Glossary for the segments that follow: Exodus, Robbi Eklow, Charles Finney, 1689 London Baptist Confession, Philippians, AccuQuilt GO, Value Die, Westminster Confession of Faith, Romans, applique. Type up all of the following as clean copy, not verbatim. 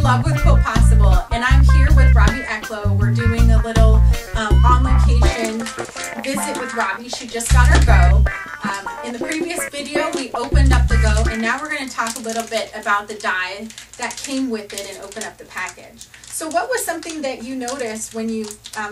in love with Quilt Possible, and I'm here with Robbi Eklow. We're doing a little on-location visit with Robbi. She just got her GO. In the previous video, we opened up the GO, and now we're going to talk a little bit about the die that came with it and open up the package. So what was something that you noticed when you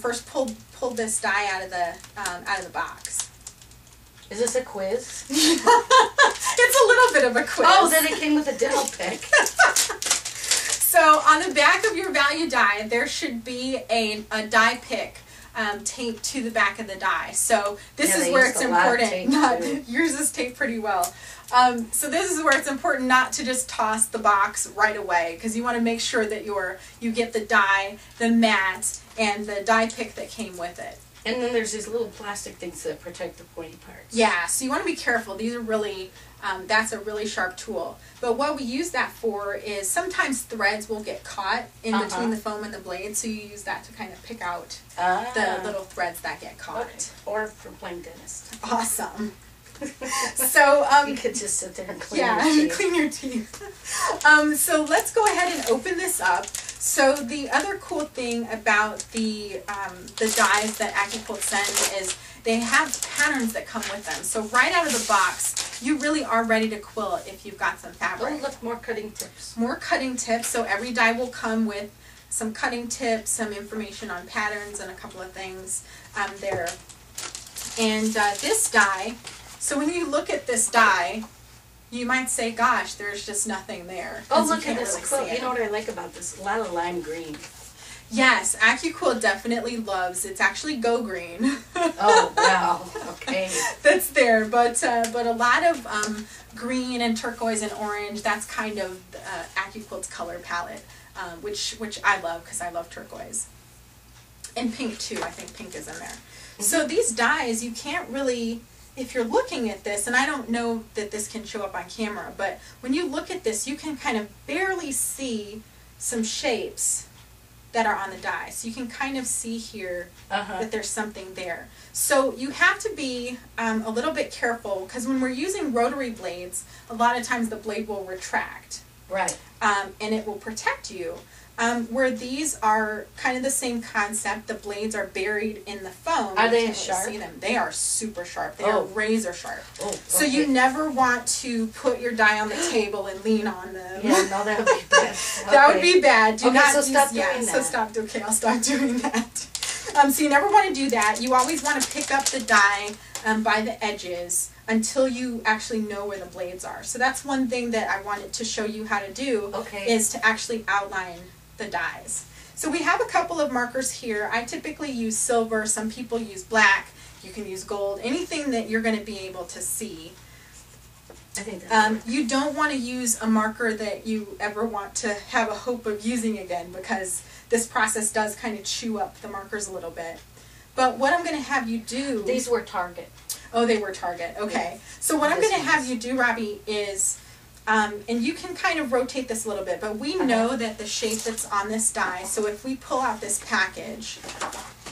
first pulled this die out of the box? Is this a quiz? It's a little bit of a quiz. Oh, then it came with a dental pick. So on the back of your value die, there should be a die pick taped to the back of the die. So this is where it's important. Yours is taped pretty well. So this is where it's important not to just toss the box right away, because you want to make sure that you get the die, the mat, and the die pick that came with it. And then there's these little plastic things that protect the pointy parts. Yeah, so you want to be careful. These are really, that's a really sharp tool. But what we use that for is sometimes threads will get caught in between the foam and the blade, so you use that to kind of pick out the little threads that get caught. Okay. Or for playing dentist. Awesome. So you could just sit there and clean your teeth. So let's go ahead and open this up. So the other cool thing about the dies that AccuQuilt sends is they have patterns that come with them. So right out of the box, you really are ready to quilt if you've got some fabric. Oh, look, more cutting tips. More cutting tips. So every die will come with some cutting tips, some information on patterns, and a couple of things there. And this die, so when you look at this die, you might say, gosh, there's just nothing there. Oh, look at this quilt. You know what I like about this? A lot of lime green. Yes, AccuQuilt definitely loves, it's actually go green. Oh, wow. Okay. That's there, but a lot of green and turquoise and orange, that's kind of AccuQuilt's color palette, which I love because I love turquoise. And pink, too. I think pink is in there. Mm-hmm. So these dyes, you can't really... If you're looking at this, and I don't know that this can show up on camera, but when you look at this, you can kind of barely see some shapes that are on the die. So you can kind of see here that there's something there. So you have to be a little bit careful, because when we're using rotary blades, a lot of times the blade will retract. Right. And it will protect you. Where these are kind of the same concept, the blades are buried in the foam. Are they sharp? See them. They are super sharp. They are razor sharp. Oh, okay. So you never want to put your die on the table and lean on them. Yeah, no, that would be bad. That would be bad. So stop doing that. Okay, I'll stop doing that. So you never want to do that. You always want to pick up the die by the edges until you actually know where the blades are. So that's one thing that I wanted to show you how to do, is to actually outline the dies. So we have a couple of markers here. I typically use silver. Some people use black. You can use gold. Anything that you're going to be able to see. I think you don't want to use a marker that you ever want to have a hope of using again, because this process does kind of chew up the markers a little bit. But what I'm going to have you do... These were Target. Oh, they were Target. Okay. Yeah. So what I'm going to have you do, Robbi, is... and you can kind of rotate this a little bit, but we know that the shape that's on this die, so if we pull out this package,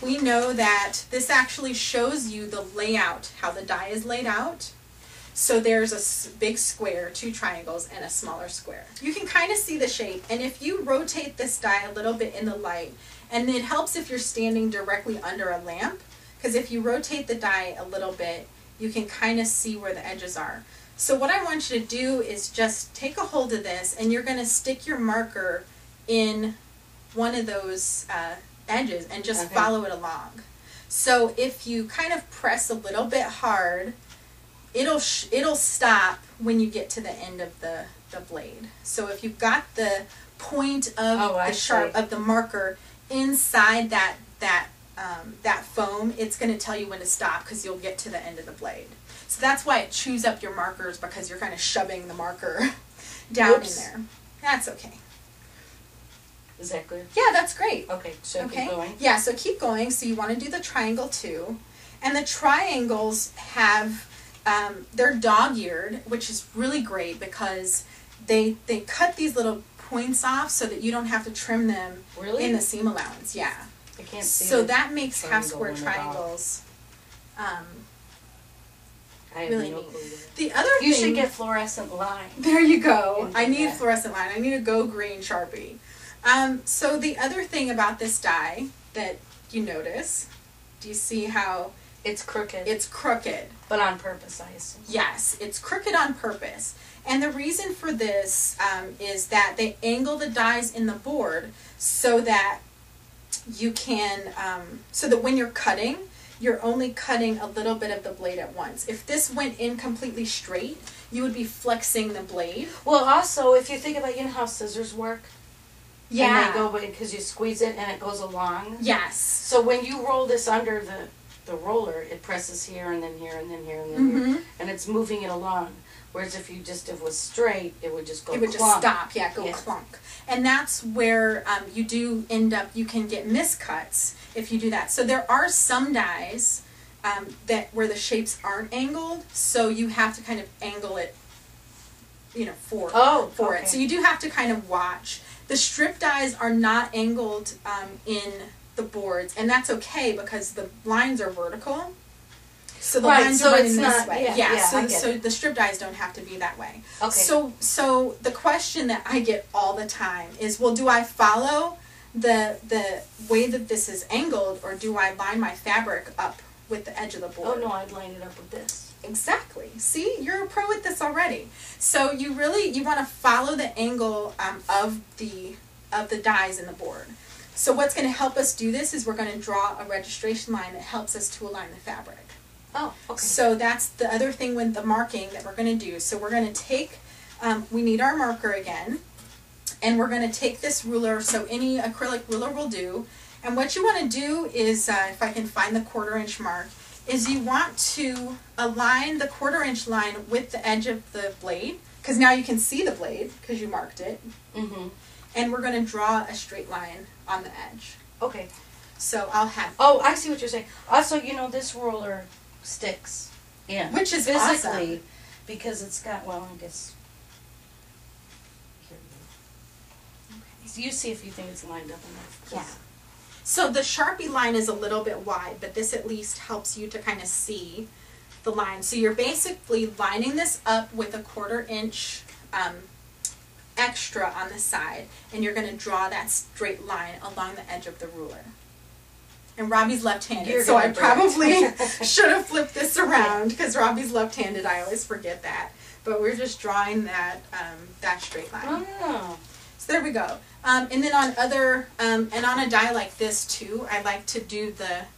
we know that this actually shows you the layout, how the die is laid out. So there's a big square, two triangles, and a smaller square. You can kind of see the shape, and if you rotate this die a little bit in the light, and it helps if you're standing directly under a lamp, because if you rotate the die a little bit, you can kind of see where the edges are. So what I want you to do is just take a hold of this, and you're going to stick your marker in one of those edges and just follow it along. So if you kind of press a little bit hard, it'll stop when you get to the end of the blade. So if you've got the point of the marker inside that foam, it's going to tell you when to stop, because you'll get to the end of the blade. So that's why it chews up your markers, because you're kind of shoving the marker down in there. That's okay. Is that clear? Yeah, that's great. Okay, so keep going. Yeah, so keep going. So you want to do the triangle too. And the triangles have, they're dog-eared, which is really great, because they cut these little points off so that you don't have to trim them in the seam allowance. Yeah. I can't see. So that makes half square triangles. I have really no clue. The other thing, you should get fluorescent line. There you go. I need fluorescent line. I need a Go Green Sharpie. So the other thing about this die that you notice, do you see how it's crooked? It's crooked. But on purpose, I assume. Yes, it's crooked on purpose. And the reason for this is that they angle the dies in the board so that you can, so that when you're cutting, you're only cutting a little bit of the blade at once. If this went in completely straight, you would be flexing the blade. Well, also, if you think about, you know how scissors work? Yeah. And they go, because you squeeze it and it goes along. Yes. So when you roll this under the roller, it presses here and then here and then here and then here. And it's moving it along. Whereas if you just, if it was straight, it would just go clunk. It would just stop, yeah, go clunk. And that's where you do end up, you can get miscuts if you do that. So there are some dies that where the shapes aren't angled, so you have to kind of angle it, you know, for it. So you do have to kind of watch. The strip dies are not angled in the boards, and that's okay because the lines are vertical. So the lines are running this way. So the strip dies don't have to be that way. Okay. So the question that I get all the time is, well, do I follow the way that this is angled, or do I line my fabric up with the edge of the board? Oh no, I'd line it up with this. Exactly. See, you're a pro at this already. So you really, you want to follow the angle of the dies in the board. So what's going to help us do this is we're going to draw a registration line that helps us to align the fabric. Oh, okay. So that's the other thing with the marking that we're going to do. So we're going to take, we need our marker again, and we're going to take this ruler, so any acrylic ruler will do. And what you want to do is, if I can find the 1/4 inch mark, is you want to align the 1/4 inch line with the edge of the blade, because now you can see the blade because you marked it. And we're going to draw a straight line on the edge. Okay. So I'll have... Oh, I see what you're saying. Also, you know, this ruler... sticks in, which is physically awesome. Because it's got, well, I guess here you go. Okay. So you see if you think it's lined up enough. Yeah. So the Sharpie line is a little bit wide, but this at least helps you to kind of see the line. So you're basically lining this up with a 1/4 inch extra on the side, and you're going to draw that straight line along the edge of the ruler. And Robbi's left-handed, so I probably should have flipped this around because Robbi's left-handed. I always forget that. But we're just drawing that that straight line. Oh. So there we go. And then on other and on a die like this too, I like to do the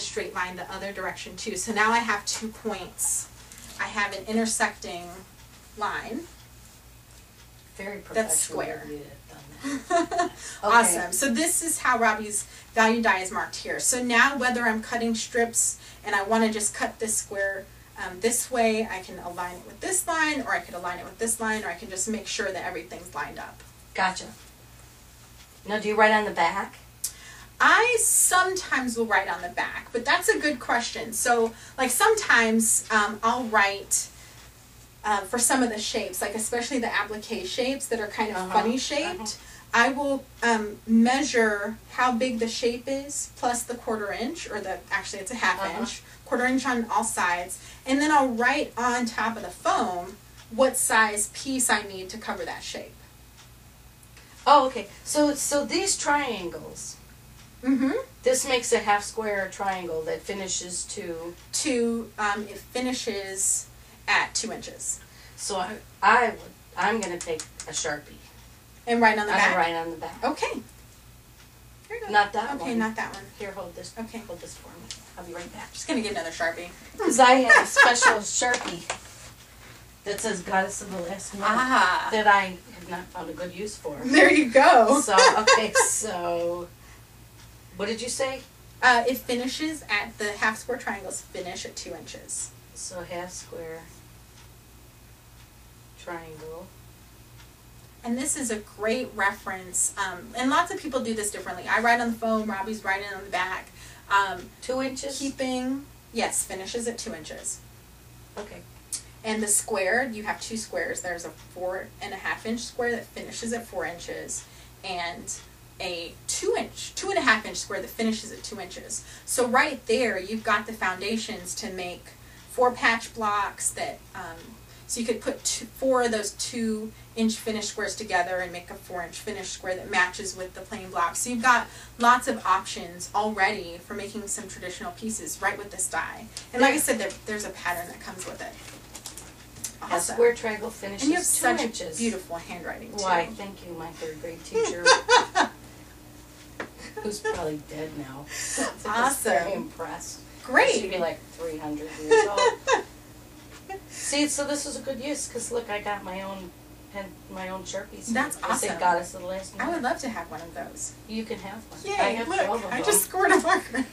straight line the other direction too. So now I have 2 points. I have an intersecting line. Very professional. That's square. Okay. Awesome. So this is how Robbi's value die is marked here. So now whether I'm cutting strips and I want to just cut this square this way, I can align it with this line, or I could align it with this line, or I can just make sure that everything's lined up. Gotcha. Now do you write on the back? I sometimes will write on the back, but that's a good question. So like sometimes I'll write... for some of the shapes, like especially the applique shapes that are kind of funny shaped, I will measure how big the shape is plus the 1/4 inch, or the, actually it's a 1/2 inch, 1/4 inch on all sides, and then I'll write on top of the foam what size piece I need to cover that shape. Oh, okay. So these triangles. This makes a half square triangle that finishes to... it finishes... at 2 inches. So I'm going to take a Sharpie. And write on the back? Write on the back. Okay. Here you go. Not that one. Okay, not that one. Here, hold this. Okay. Hold this for me. I'll be right back. Just going to get another Sharpie. Because I have a special Sharpie that says Goddess of the Last Month that I have not found a good use for. There you go. So, okay, so what did you say? It finishes at, the half square triangles finish at 2 inches. So half square... triangle. And this is a great reference, and lots of people do this differently. I write on the foam, Robbi's writing on the back. 2 inches? Keeping, yes, finishes at 2 inches. Okay. And the square, you have 2 squares. There's a 4.5 inch square that finishes at 4 inches, and a 2.5 inch square that finishes at 2 inches. So right there, you've got the foundations to make 4 patch blocks that So you could put four of those 2-inch finish squares together and make a 4-inch finish square that matches with the plain block. So you've got lots of options already for making some traditional pieces right with this die. And like I said, there's a pattern that comes with it. A square triangle finishes 2 inches. And you have such beautiful handwriting, too. Why, thank you, my third-grade teacher. Who's probably dead now. Awesome. I was very impressed. Great. She'd be like 300 years old. See, so this is a good use, because look, I got my own pen, my own Sharpies. That's awesome. They got us the last one. I would love to have one of those. You can have one. Yay, I have look, I just scored a marker.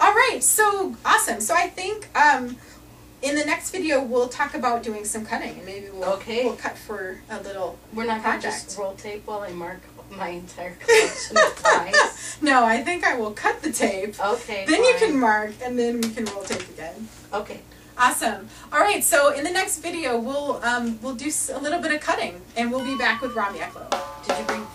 All right, so awesome. So I think... in the next video, we'll talk about doing some cutting, and maybe we'll cut for a little We're not going to just roll tape while I mark my entire collection of dies. No, I think I will cut the tape. Okay. Then you can mark, and then we can roll tape again. Okay. Awesome. All right. So in the next video, we'll do a little bit of cutting, and we'll be back with Robbi Eklow. Did you bring?